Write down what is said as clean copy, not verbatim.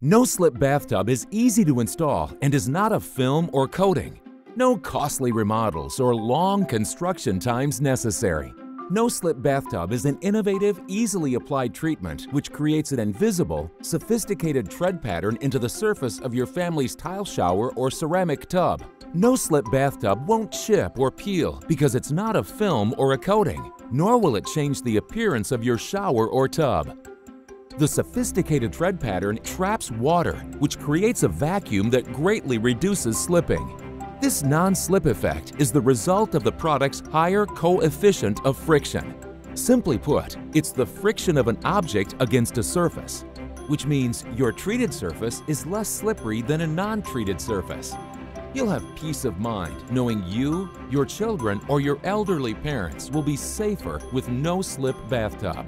No Slip Bathtub is easy to install and is not a film or coating. No costly remodels or long construction times necessary. No Slip Bathtub is an innovative, easily applied treatment which creates an invisible, sophisticated tread pattern into the surface of your family's tile shower or ceramic tub. No Slip Bathtub won't chip or peel because it's not a film or a coating, nor will it change the appearance of your shower or tub. The sophisticated tread pattern traps water, which creates a vacuum that greatly reduces slipping. This non-slip effect is the result of the product's higher coefficient of friction. Simply put, it's the friction of an object against a surface, which means your treated surface is less slippery than a non-treated surface. You'll have peace of mind knowing you, your children, or your elderly parents will be safer with No Slip Bathtub.